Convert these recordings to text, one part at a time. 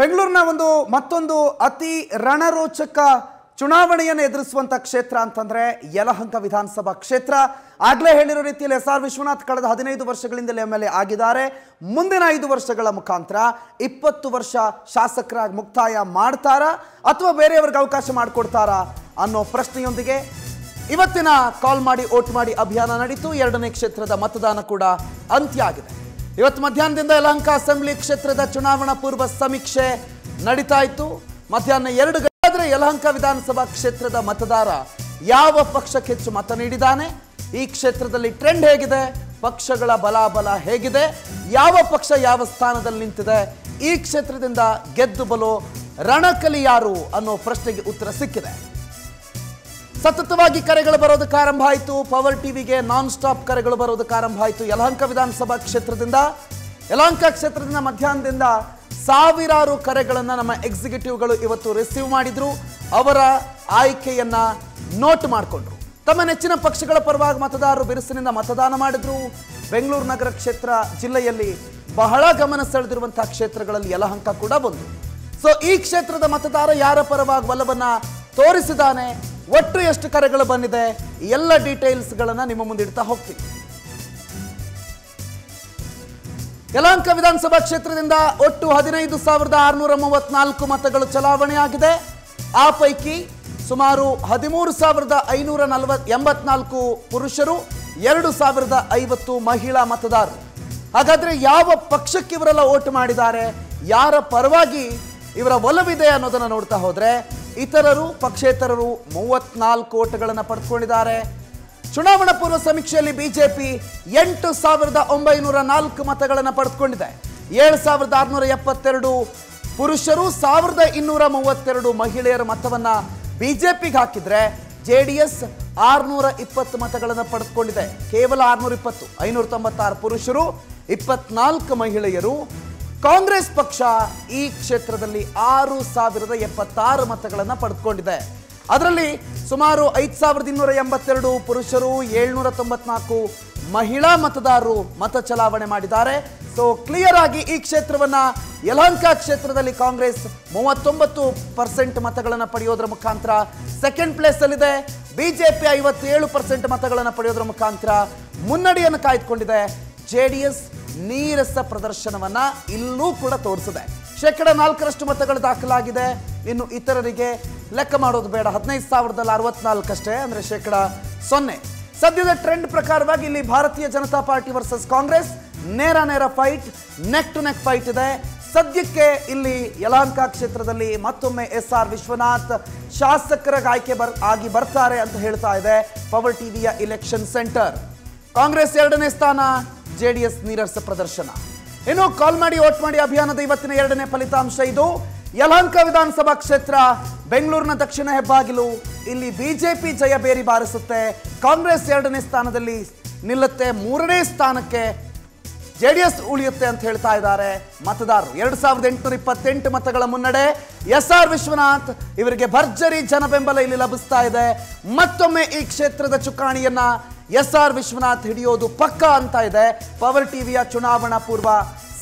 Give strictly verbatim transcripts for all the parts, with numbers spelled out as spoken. ಬೆಂಗಳೂರಿನ ಒಂದು ಮತ್ತೊಂದು ಅತಿ ರಣರೋಚಕ ಚುನಾವಣೆಯನ್ನು ಎದುರಿಸುವಂತ ಕ್ಷೇತ್ರ ಅಂತಂದ್ರೆ ಯಲಹಂಕ ವಿಧಾನಸಭಾ ಕ್ಷೇತ್ರ. ಆಗಲೇ ಹೇಳಿರೋ ರೀತಿಯಲ್ಲಿ ಎಸ್ಆರ್ ವಿಶ್ವನಾಥ್ ಕಳೆದ ಹದಿನೈದು ವರ್ಷಗಳಿಂದಲೇ ಎಂಎಲ್ಎ ಆಗಿದ್ದಾರೆ. ಮುಂದಿನ ಐದು ವರ್ಷಗಳ ಮುಖಾಂತರ ಇಪ್ಪತ್ತು ವರ್ಷ ಶಾಸಕರಾಗಿ ಮುಕ್ತಾಯ ಮಾಡ್ತಾರಾ ಅಥವಾ ಬೇರೆಯವರಿಗೆ ಅವಕಾಶ ಮಾಡಿಕೊಡ್ತಾರಾ ಅನ್ನೋ ಪ್ರಶ್ನೆಯೊಂದಿಗೆ ಇವತ್ತಿನ ಕಾಲ್ ಮಾಡಿ ವೋಟ್ ಮಾಡಿ ಅಭಿಯಾನ ನಡೆಯಿತು. ಎರಡನೇ ಕ್ಷೇತ್ರದ ಮತದಾನ ಕೂಡ ಅಂತ್ಯ ಆಗಿದೆ. ಇವತ್ತು ಮಧ್ಯಾಹ್ನದಿಂದ ಯಲಹಂಕ ಅಸೆಂಬ್ಲಿ ಕ್ಷೇತ್ರದ ಚುನಾವಣಾ ಪೂರ್ವ ಸಮೀಕ್ಷೆ ನಡೀತಾ ಇತ್ತು. ಮಧ್ಯಾಹ್ನ ಎರಡು ಗಂಟೆ ಆದರೆ ಯಲಹಂಕ ವಿಧಾನಸಭಾ ಕ್ಷೇತ್ರದ ಮತದಾರ ಯಾವ ಪಕ್ಷಕ್ಕೆ ಹೆಚ್ಚು ಮತ ನೀಡಿದ್ದಾನೆ, ಈ ಕ್ಷೇತ್ರದಲ್ಲಿ ಟ್ರೆಂಡ್ ಹೇಗಿದೆ, ಪಕ್ಷಗಳ ಬಲಾಬಲ ಹೇಗಿದೆ, ಯಾವ ಪಕ್ಷ ಯಾವ ಸ್ಥಾನದಲ್ಲಿ ನಿಂತಿದೆ, ಈ ಕ್ಷೇತ್ರದಿಂದ ಗೆದ್ದು ಬಲೋ ರಣಕಲಿ ಯಾರು ಅನ್ನೋ ಪ್ರಶ್ನೆಗೆ ಉತ್ತರ ಸಿಕ್ಕಿದೆ. ಸತತವಾಗಿ ಕರೆಗಳು ಬರೋದಕ್ಕೆ ಆರಂಭ ಆಯಿತು. ಪವರ್ ಟಿವಿಗೆ ನಾನ್ ಸ್ಟಾಪ್ ಕರೆಗಳು ಬರೋದಕ್ಕೆ ಆರಂಭ ಆಯಿತು. ಯಲಹಂಕ ವಿಧಾನಸಭಾ ಕ್ಷೇತ್ರದಿಂದ ಯಲಹಂಕ ಕ್ಷೇತ್ರದಿಂದ ಮಧ್ಯಾಹ್ನದಿಂದ ಸಾವಿರಾರು ಕರೆಗಳನ್ನು ನಮ್ಮ ಎಕ್ಸಿಕ್ಯೂಟಿವ್ಗಳು ಇವತ್ತು ರಿಸೀವ್ ಮಾಡಿದ್ರು. ಅವರ ಆಯ್ಕೆಯನ್ನು ನೋಟ್ ಮಾಡಿಕೊಂಡ್ರು. ತಮ್ಮ ನೆಚ್ಚಿನ ಪಕ್ಷಗಳ ಪರವಾಗಿ ಮತದಾರರು ಬಿರುಸಿನಿಂದ ಮತದಾನ ಮಾಡಿದ್ರು. ಬೆಂಗಳೂರು ನಗರ ಕ್ಷೇತ್ರ ಜಿಲ್ಲೆಯಲ್ಲಿ ಬಹಳ ಗಮನ ಸೆಳೆದಿರುವಂತಹ ಕ್ಷೇತ್ರಗಳಲ್ಲಿ ಯಲಹಂಕ ಕೂಡ ಬಂತು. ಸೊ ಈ ಕ್ಷೇತ್ರದ ಮತದಾರ ಯಾರ ಪರವಾಗಿ ಒಲವನ್ನು ತೋರಿಸಿದ್ದಾನೆ, ಒಟ್ಟು ಎಷ್ಟು ಕರೆಗಳು ಬಂದಿದೆ, ಎಲ್ಲ ಡೀಟೇಲ್ಸ್ಗಳನ್ನು ನಿಮ್ಮ ಮುಂದಿಡ್ತಾ ಹೋಗ್ತೀನಿ. ಯಲಹಂಕ ವಿಧಾನಸಭಾ ಕ್ಷೇತ್ರದಿಂದ ಒಟ್ಟು ಹದಿನೈದು ಸಾವಿರದ ಆರುನೂರ ಮೂವತ್ನಾಲ್ಕು ಮತಗಳು ಚಲಾವಣೆ ಆಗಿದೆ. ಆ ಪೈಕಿ ಸುಮಾರು ಹದಿಮೂರು ಸಾವಿರದ ಐನೂರ ನಲವತ್ ಎಂಬತ್ನಾಲ್ಕು ಪುರುಷರು, ಎರಡು ಸಾವಿರದ ಐವತ್ತು ಮಹಿಳಾ ಮತದಾರರು. ಹಾಗಾದರೆ ಯಾವ ಪಕ್ಷಕ್ಕೆ ಇವರೆಲ್ಲ ಓಟ್ ಮಾಡಿದ್ದಾರೆ, ಯಾರ ಪರವಾಗಿ ಇವರ ಒಲವಿದೆ ಅನ್ನೋದನ್ನು ನೋಡ್ತಾ ಹೋದರೆ ಇತರರು ಪಕ್ಷೇತರರು ಮೂವತ್ನಾಲ್ಕು ಓಟುಗಳನ್ನು ಪಡೆದುಕೊಂಡಿದ್ದಾರೆ. ಚುನಾವಣಾ ಪೂರ್ವ ಸಮೀಕ್ಷೆಯಲ್ಲಿ ಬಿಜೆಪಿ ಎಂಟು ಸಾವಿರದ ಒಂಬೈನೂರ ನಾಲ್ಕು ಮತಗಳನ್ನು ಪಡೆದುಕೊಂಡಿದೆ. ಏಳು ಸಾವಿರದ ಆರುನೂರ ಎಪ್ಪತ್ತೆರಡು ಪುರುಷರು, ಸಾವಿರದ ಇನ್ನೂರ ಮೂವತ್ತೆರಡು ಮಹಿಳೆಯರ ಮತವನ್ನು ಬಿಜೆಪಿಗೆ ಹಾಕಿದರೆ ಜೆ ಡಿ ಎಸ್ ಆರುನೂರ ಇಪ್ಪತ್ತು ಮತಗಳನ್ನು ಪಡೆದುಕೊಂಡಿದೆ. ಕೇವಲ ಆರುನೂರ ಇಪ್ಪತ್ತು ಐನೂರ ತೊಂಬತ್ತಾರು ಪುರುಷರು, ಇಪ್ಪತ್ನಾಲ್ಕು ಮಹಿಳೆಯರು. ಕಾಂಗ್ರೆಸ್ ಪಕ್ಷ ಈ ಕ್ಷೇತ್ರದಲ್ಲಿ ಆರು ಸಾವಿರದ ಎಪ್ಪತ್ತಾರು ಮತಗಳನ್ನು ಪಡೆದುಕೊಂಡಿದೆ. ಅದರಲ್ಲಿ ಸುಮಾರು ಐದು ಸಾವಿರದ ಇನ್ನೂರ ಎಂಬತ್ತೆರಡು ಪುರುಷರು, ಏಳ್ನೂರ ತೊಂಬತ್ನಾಲ್ಕು ಮಹಿಳಾ ಮತದಾರರು ಮತ ಚಲಾವಣೆ ಮಾಡಿದ್ದಾರೆ. ಸೊ ಕ್ಲಿಯರ್ ಆಗಿ ಈ ಕ್ಷೇತ್ರವನ್ನು ಯಲಹಂಕ ಕ್ಷೇತ್ರದಲ್ಲಿ ಕಾಂಗ್ರೆಸ್ ಮೂವತ್ತೊಂಬತ್ತು ಪರ್ಸೆಂಟ್ ಮತಗಳನ್ನು ಪಡೆಯೋದ್ರ ಮುಖಾಂತರ ಸೆಕೆಂಡ್ ಪ್ಲೇಸಲ್ಲಿದೆ. ಬಿಜೆಪಿ ಐವತ್ತೇಳು ಪರ್ಸೆಂಟ್ ಮತಗಳನ್ನು ಪಡೆಯೋದ್ರ ಮುಖಾಂತರ ಮುನ್ನಡೆಯನ್ನು ಕಾಯ್ದುಕೊಂಡಿದೆ. ಜೆ ಡಿ ಎಸ್ ನೀರಸ ಪ್ರದರ್ಶನವನ್ನ ಇಲ್ಲೂ ಕೂಡ ತೋರಿಸಿದೆ. ಶೇಕಡ ನಾಲ್ಕರಷ್ಟು ಮತಗಳು ದಾಖಲಾಗಿದೆ. ಇನ್ನು ಇತರರಿಗೆ ಲೆಕ್ಕ ಮಾಡೋದು ಬೇಡ, ಹದಿನೈದು ಸಾವಿರದಲ್ಲಿ ಅರವತ್ನಾಲ್ಕಷ್ಟೇ, ಅಂದರೆ ಶೇಕಡ ಸೊನ್ನೆ. ಸದ್ಯದ ಟ್ರೆಂಡ್ ಪ್ರಕಾರವಾಗಿ ಇಲ್ಲಿ ಭಾರತೀಯ ಜನತಾ ಪಾರ್ಟಿ ವರ್ಸಸ್ ಕಾಂಗ್ರೆಸ್ ನೇರ ನೇರ fight, neck to neck fight ಇದೆ ಸದ್ಯಕ್ಕೆ ಇಲ್ಲಿ ಯಲಹಂಕ ಕ್ಷೇತ್ರದಲ್ಲಿ. ಮತ್ತೊಮ್ಮೆ ಎಸ್ ಆರ್ ವಿಶ್ವನಾಥ್ ಶಾಸಕರಾಗಿ ಆಯ್ಕೆ ಬರ್ ಆಗಿ ಬರ್ತಾರೆ ಅಂತ ಹೇಳ್ತಾ ಇದೆ ಪವರ್ ಟಿವಿಯ ಇಲೆಕ್ಷನ್ ಸೆಂಟರ್. ಕಾಂಗ್ರೆಸ್ ಎರಡನೇ ಸ್ಥಾನ, ಜೆಡಿಎಸ್ ನೀರಸ ಪ್ರದರ್ಶನ. ಇನ್ನು ಕಾಲ್ ಮಾಡಿ ವೋಟ್ ಮಾಡಿ ಅಭಿಯಾನದ ಇವತ್ತಿನ ಎರಡನೇ ಫಲಿತಾಂಶ ಇದು. ಯಲಹಂಕ ವಿಧಾನಸಭಾ ಕ್ಷೇತ್ರ ಬೆಂಗಳೂರಿನ ದಕ್ಷಿಣ ಹೆಬ್ಬಾಗಿಲು. ಇಲ್ಲಿ ಬಿಜೆಪಿ ಜಯ ಬೇರಿ ಬಾರಿಸುತ್ತೆ. ಕಾಂಗ್ರೆಸ್ ಎರಡನೇ ಸ್ಥಾನದಲ್ಲಿ ನಿಲ್ಲುತ್ತೆ. ಮೂರನೇ ಸ್ಥಾನಕ್ಕೆ ಜೆಡಿಎಸ್ ಉಳಿಯುತ್ತೆ ಅಂತ ಹೇಳ್ತಾ ಇದ್ದಾರೆ ಮತದಾರರು. ಎರಡು ಸಾವಿರದ ಎಂಟುನೂರ ಇಪ್ಪತ್ತೆಂಟು ಮತಗಳ ಮುನ್ನಡೆ. ಎಸ್ ಆರ್ ವಿಶ್ವನಾಥ್ ಇವರಿಗೆ ಭರ್ಜರಿ ಜನ ಬೆಂಬಲ ಇಲ್ಲಿ ಲಭಿಸ್ತಾ ಇದೆ. ಮತ್ತೊಮ್ಮೆ ಈ ಕ್ಷೇತ್ರದ ಚುಕ್ಕಾಣಿಯನ್ನ ಎಸ್ ಆರ್ ವಿಶ್ವನಾಥ್ ಹಿಡಿಯೋದು ಪಕ್ಕಾ ಅಂತ ಇದೆ ಪವರ್ ಟಿವಿಯ ಚುನಾವಣಾ ಪೂರ್ವ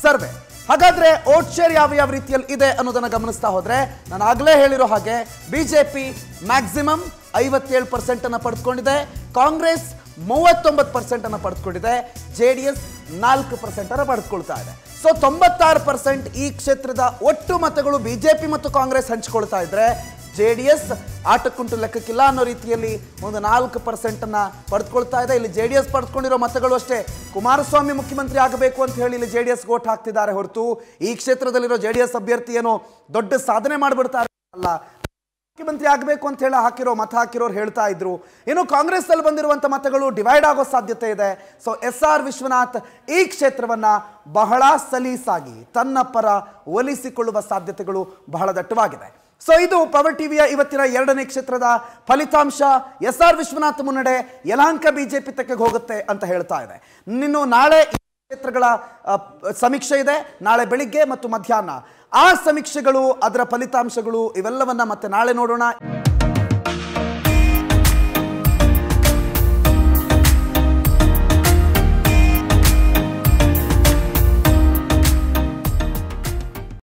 ಸರ್ವೆ. ಹಾಗಾದ್ರೆ ವೋಟ್ ಶೇರ್ ಯಾವ ಯಾವ ರೀತಿಯಲ್ಲಿ ಇದೆ ಅನ್ನೋದನ್ನು ಗಮನಿಸ್ತಾ ಹೋದ್ರೆ, ನಾನು ಆಗಲೇ ಹೇಳಿರೋ ಹಾಗೆ ಬಿಜೆಪಿ ಮ್ಯಾಕ್ಸಿಮಮ್ ಐವತ್ತೇಳು ಪರ್ಸೆಂಟ್ ಅನ್ನು ಪಡೆದುಕೊಂಡಿದೆ, ಕಾಂಗ್ರೆಸ್ ಮೂವತ್ತೊಂಬತ್ತು ಪರ್ಸೆಂಟ್ ಅನ್ನು ಪಡೆದುಕೊಂಡಿದೆ, ಜೆ ಡಿ ಎಸ್ ನಾಲ್ಕು ಪರ್ಸೆಂಟ್ ಅನ್ನು ಪಡೆದುಕೊಳ್ತಾ ಇದೆ. ಸೊ ತೊಂಬತ್ತಾರು ಪರ್ಸೆಂಟ್ ಈ ಕ್ಷೇತ್ರದ ಒಟ್ಟು ಮತಗಳು ಬಿಜೆಪಿ ಮತ್ತು ಕಾಂಗ್ರೆಸ್ ಹಂಚಿಕೊಳ್ತಾ ಇದ್ರೆ ಜೆ ಡಿ ಎಸ್ ಆಟಕ್ಕುಂಟು ಲೆಕ್ಕಕ್ಕಿಲ್ಲ ಅನ್ನೋ ರೀತಿಯಲ್ಲಿ ಒಂದು ನಾಲ್ಕು ಪರ್ಸೆಂಟನ್ನು ಪಡೆದುಕೊಳ್ತಾ ಇದೆ. ಇಲ್ಲಿ ಜೆ ಡಿ ಎಸ್ ಪಡೆದುಕೊಂಡಿರೋ ಮತಗಳು ಅಷ್ಟೇ ಕುಮಾರಸ್ವಾಮಿ ಮುಖ್ಯಮಂತ್ರಿ ಆಗಬೇಕು ಅಂತ ಹೇಳಿ ಇಲ್ಲಿ ಜೆ ಡಿ ಎಸ್ ಓಟ್ ಹಾಕ್ತಿದ್ದಾರೆ ಹೊರತು ಈ ಕ್ಷೇತ್ರದಲ್ಲಿರೋ ಜೆ ಡಿ ಎಸ್ ಅಭ್ಯರ್ಥಿ ಏನೋ ದೊಡ್ಡ ಸಾಧನೆ ಮಾಡಿಬಿಡ್ತಾರೆ ಅಲ್ಲ. ಮುಖ್ಯಮಂತ್ರಿ ಆಗಬೇಕು ಅಂತ ಹೇಳಿ ಹಾಕಿರೋ ಮತ ಹಾಕಿರೋರು ಹೇಳ್ತಾ ಇದ್ರು. ಇನ್ನು ಕಾಂಗ್ರೆಸ್ ಅಲ್ಲಿ ಬಂದಿರುವಂಥ ಮತಗಳು ಡಿವೈಡ್ ಆಗೋ ಸಾಧ್ಯತೆ ಇದೆ. ಸೊ ಎಸ್ ಆರ್ ವಿಶ್ವನಾಥ್ ಈ ಕ್ಷೇತ್ರವನ್ನು ಬಹಳ ಸಲೀಸಾಗಿ ತನ್ನ ಪರ ಒಲಿಸಿಕೊಳ್ಳುವ ಸಾಧ್ಯತೆಗಳು ಬಹಳ ದಟ್ಟವಾಗಿದೆ. ಸೊ ಇದು ಪವರ್ ಟಿವಿಯ ಇವತ್ತಿನ ಎರಡನೇ ಕ್ಷೇತ್ರದ ಫಲಿತಾಂಶ. ಎಸ್ ಆರ್ ವಿಶ್ವನಾಥ್ ಮುನ್ನಡೆ, ಯಲಹಂಕ ಬಿಜೆಪಿ ತೆಕ್ಕೆಗೆ ಹೋಗುತ್ತೆ ಅಂತ ಹೇಳ್ತಾ ಇದೆ. ಇನ್ನು ನಾಳೆ ಕ್ಷೇತ್ರಗಳ ಸಮೀಕ್ಷೆ ಇದೆ, ನಾಳೆ ಬೆಳಿಗ್ಗೆ ಮತ್ತು ಮಧ್ಯಾಹ್ನ. ಆ ಸಮೀಕ್ಷೆಗಳು, ಅದರ ಫಲಿತಾಂಶಗಳು ಇವೆಲ್ಲವನ್ನ ಮತ್ತೆ ನಾಳೆ ನೋಡೋಣ.